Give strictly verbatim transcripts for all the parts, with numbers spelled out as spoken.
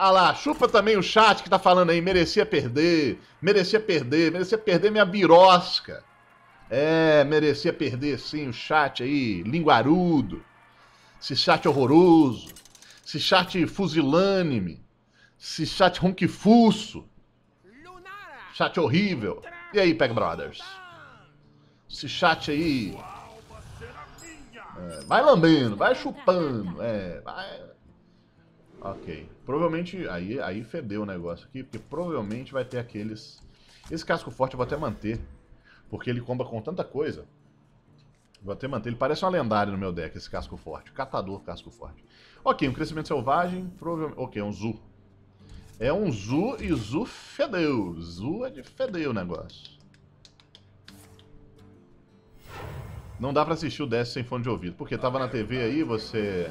Ah lá, chupa também o chat que tá falando aí, merecia perder, merecia perder, merecia perder minha birosca. É, merecia perder sim o chat aí, linguarudo, esse chat horroroso, esse chat fuzilânime, esse chat ronquifusso, chat horrível. E aí, Pac Brothers? Esse chat aí... É, vai lambendo, vai chupando, é, vai... Ok, provavelmente, aí, aí fedeu o negócio aqui, porque provavelmente vai ter aqueles... Esse casco forte eu vou até manter, porque ele comba com tanta coisa. Vou até manter, ele parece uma lendária no meu deck, esse casco forte, o catador casco forte. Ok, um crescimento selvagem, provavelmente... Ok, um Zu. É um Zu e Zu fedeu, Zu é de fedeu o negócio. Não dá pra assistir o Desth sem fone de ouvido, porque tava na T V aí, você...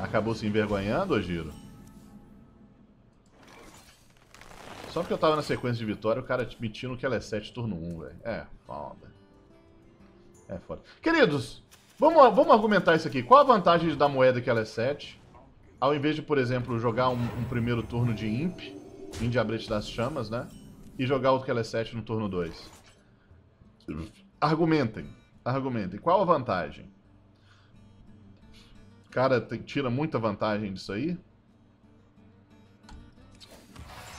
Acabou se envergonhando, ô Giro? Só porque eu tava na sequência de vitória, o cara me tira no que ela é sete, turno um, velho. É, foda. É foda. Queridos, vamos, vamos argumentar isso aqui. Qual a vantagem de dar moeda que ela é sete? Ao invés de, por exemplo, jogar um, um primeiro turno de Imp, em Diabrete das Chamas, né? E jogar outro que ela é sete no turno dois. Argumentem. Argumentem. Qual a vantagem? Cara, tira muita vantagem disso aí.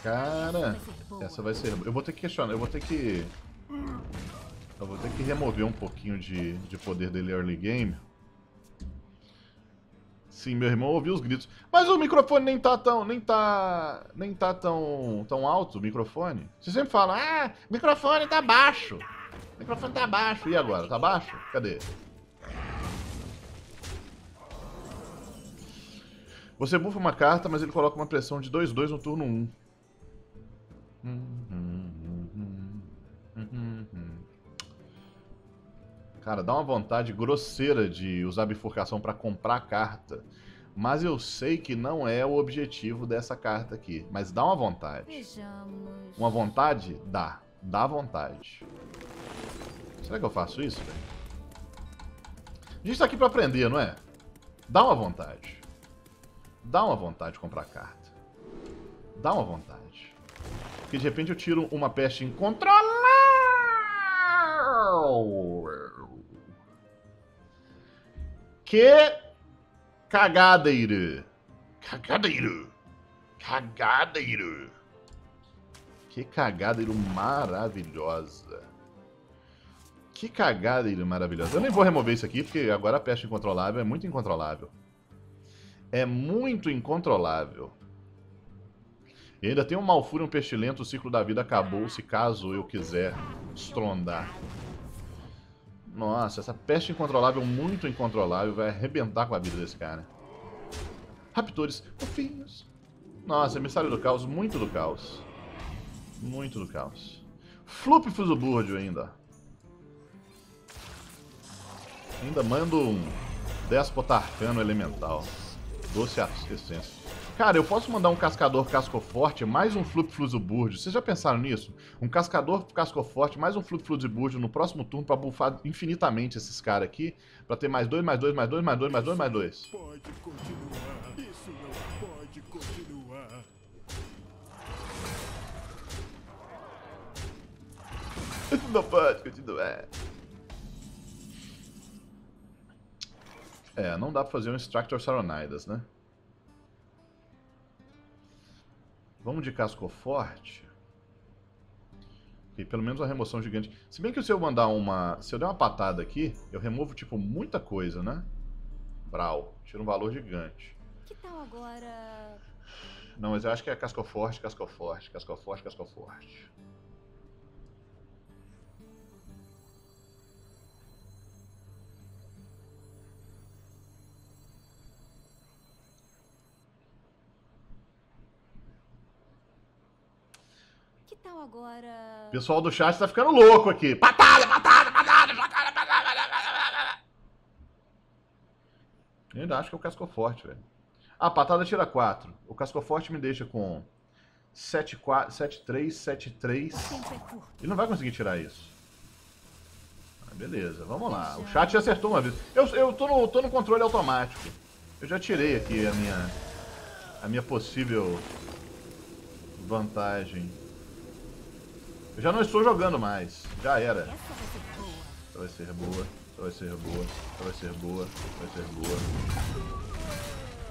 Cara, essa vai ser... Eu vou ter que questionar, eu vou ter que... Eu vou ter que remover um pouquinho de, de poder dele early game. Sim, meu irmão ouviu os gritos. Mas o microfone nem tá tão... Nem tá... Nem tá tão... Tão alto o microfone. Você sempre fala, ah, o microfone tá baixo. O microfone tá baixo. E agora? Tá baixo? Cadê? Você buffa uma carta, mas ele coloca uma pressão de dois dois no turno um. Cara, dá uma vontade grosseira de usar bifurcação para comprar carta. Mas eu sei que não é o objetivo dessa carta aqui. Mas dá uma vontade. Uma vontade? Dá. Dá vontade. Será que eu faço isso, velho? A gente tá aqui pra aprender, não é? Dá uma vontade. Dá uma vontade de comprar carta. Dá uma vontade. Porque de repente eu tiro uma peste incontrolável. Que cagadeiro. Cagadeiro. Cagadeiro. Que cagadeiro maravilhosa. Que cagadeiro maravilhosa. Eu nem vou remover isso aqui, porque agora a peste incontrolável é muito incontrolável. É muito incontrolável. E ainda tem um Malfúrio, um Pestilento, o Ciclo da Vida acabou, se caso eu quiser estrondar. Nossa, essa peste incontrolável, muito incontrolável, vai arrebentar com a vida desse cara. Raptores, Corfinhos. Nossa, Emissário do Caos, muito do caos. Muito do caos. Flup Fusoburde ainda. Ainda mando um Despotarcano Elemental. Doce essência. Cara, eu posso mandar um Cascador Casco forte mais um Flup Fusoburde. Vocês já pensaram nisso? Um Cascador Casco forte mais um Flup Fusoburde no próximo turno pra bufar infinitamente esses caras aqui. Pra ter mais dois, mais dois, mais dois, mais dois, mais dois, mais dois. Isso não pode continuar. Isso não pode continuar. Isso não pode continuar. É, não dá pra fazer um Instructor Saronidas, né? Vamos de Casco forte. E pelo menos uma remoção gigante. Se bem que se eu mandar uma... Se eu der uma patada aqui, eu removo, tipo, muita coisa, né? Brau. Tira um valor gigante. Que tal agora... Não, mas eu acho que é Casco forte, Casco forte, Casco forte, Casco forte. Agora... O pessoal do chat tá ficando louco aqui. Patada, patada, patada, patada, patada, patada. Eu ainda acho que é o Casco Forte, velho. Ah, patada tira quatro. O Casco Forte me deixa com sete, quatro, sete, três, sete, três. Ele não vai conseguir tirar isso. Ah, beleza, vamos lá. O chat já acertou uma vez. Eu, eu tô, no, tô no controle automático. Eu já tirei aqui a minha, a minha possível vantagem. Eu já não estou jogando mais. Já era. Essa vai ser boa. Essa vai ser boa. Essa vai ser boa. Essa vai ser boa.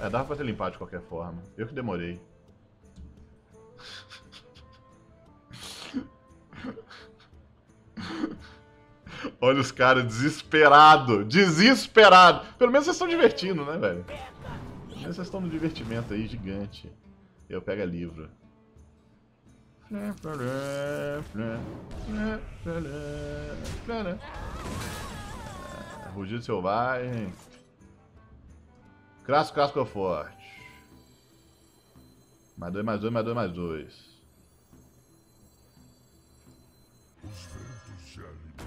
É, dava pra ter limpado de qualquer forma. Eu que demorei. Olha os caras desesperado. Desesperado. Pelo menos vocês estão divertindo, né, velho? Pelo menos vocês estão no divertimento aí, gigante. Eu pego a livro. Ah, Rugido Selvagem. Cascador Casco forte. Mais dois, mais dois, mais dois, mais dois.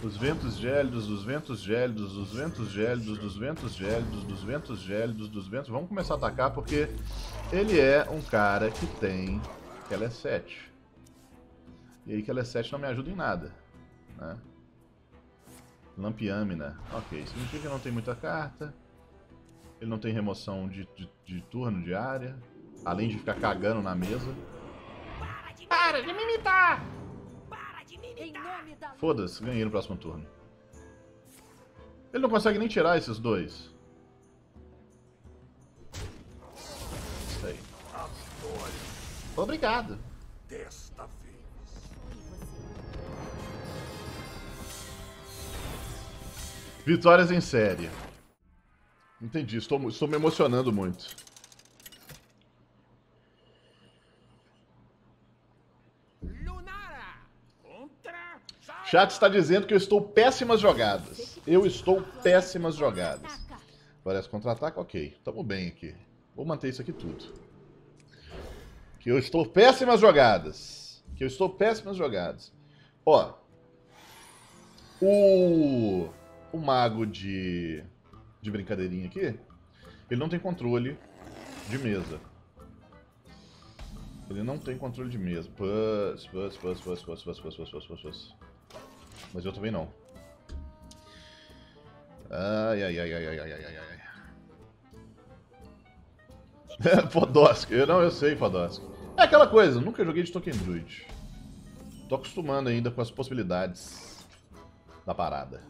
Os ventos gélidos, os ventos gélidos, os ventos gélidos, dos ventos gélidos, dos ventos gélidos, dos ventos... Vamos começar a atacar porque ele é um cara que tem... que ela é sete. E aí que ela é sete não me ajuda em nada, né? Lampiâmina. Ok, significa que não tem muita carta. Ele não tem remoção de, de, de turno, de área. Além de ficar cagando na mesa. Para de me imitar! Foda-se, ganhei no próximo turno. Ele não consegue nem tirar esses dois. Isso aí. Obrigado. Desta vez. Vitórias em série. Entendi, estou, estou me emocionando muito. O chat está dizendo que eu estou péssimas jogadas. Eu estou péssimas jogadas. Parece contra-ataque? Ok. Estamos bem aqui. Vou manter isso aqui tudo. Que eu estou péssimas jogadas. Que eu estou péssimas jogadas. Ó. O... O mago de... de brincadeirinha aqui. Ele não tem controle de mesa. Ele não tem controle de mesa. Pus, pus, pus, pus, pus, pus, pus, pus, pus, pus. Mas eu também não. Ai, ai, ai, ai, ai, ai, ai, ai. Podosco. Eu não, eu sei, Podosco. É aquela coisa, nunca joguei de Token Druid. Tô acostumando ainda com as possibilidades da parada.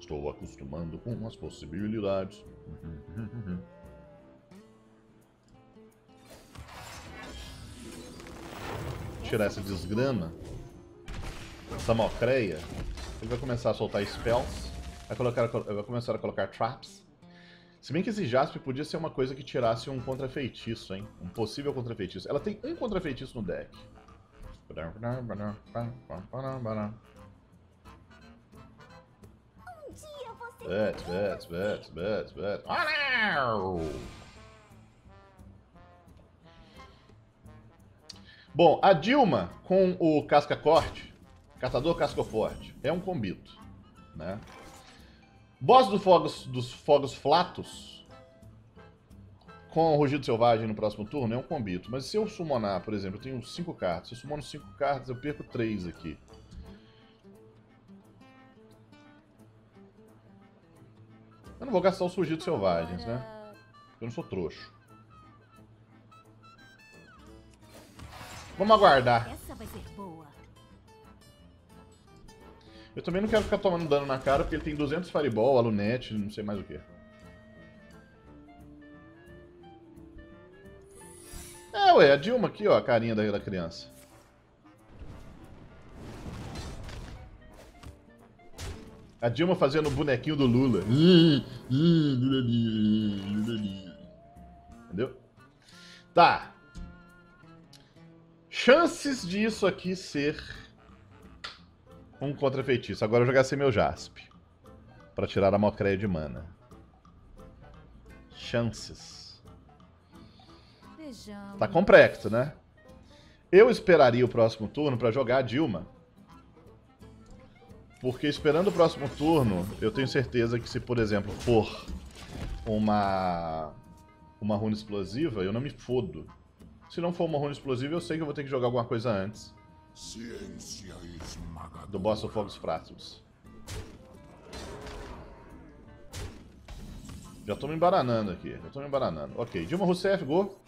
Estou acostumando com as possibilidades. Tirar essa desgrama. Essa Mocréia, ele vai começar a soltar spells, vai, colocar, vai começar a colocar traps. Se bem que esse Jasper podia ser uma coisa que tirasse um contrafeitiço, hein? Um possível contrafeitiço. Ela tem um contrafeitiço no deck. Bet, bet, bet, bet, bet. Bom, a Dilma com o Casca-Corte. Catador Casca forte. É um combito, né? Boss do fogos, dos Fogos Flatos com o Rugido Selvagem no próximo turno é um combito. Mas se eu summonar, por exemplo, eu tenho cinco cartas. Se eu summono cinco cartas, eu perco três aqui. Eu não vou gastar os Rugidos Selvagens, né? Eu não sou trouxo. Vamos aguardar. Essa vai ser boa. Eu também não quero ficar tomando dano na cara, porque ele tem duzentos Fireball, Alunete, não sei mais o que. É, ué, a Dilma aqui, ó, a carinha da, da criança. A Dilma fazendo o bonequinho do Lula. Entendeu? Tá. Chances disso aqui ser... um contra-feitiço. Agora eu já gastei meu Jasp. Pra tirar a Mocréia de mana. Chances. Tá complexo, né? Eu esperaria o próximo turno pra jogar a Dilma. Porque esperando o próximo turno, eu tenho certeza que se, por exemplo, for uma... uma runa explosiva, eu não me fodo. Se não for uma runa explosiva, eu sei que eu vou ter que jogar alguma coisa antes. Ciência esmagadora. Do Bosta Fogos Fráticos. Já tô me embaranando aqui. Já tô me embaranando. Ok, Dilma Rousseff, gol.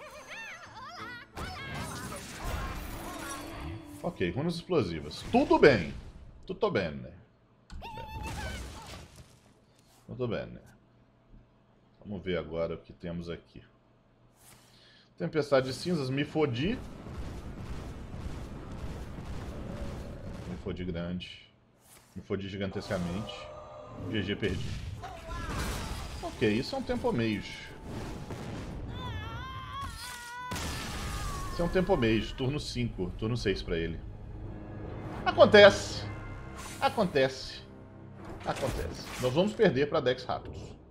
Ok, runas explosivas. Tudo bem. Tudo bem, né? Tudo bem, né? Vamos ver agora o que temos aqui. Tempestade de Cinzas, me fodi. Me fodi grande. Me fodi gigantescamente. G G, perdi. Ok, isso é um tempo mage. Isso é um tempo mage, turno cinco, turno seis pra ele. Acontece! Acontece! Acontece. Nós vamos perder pra decks rápidos.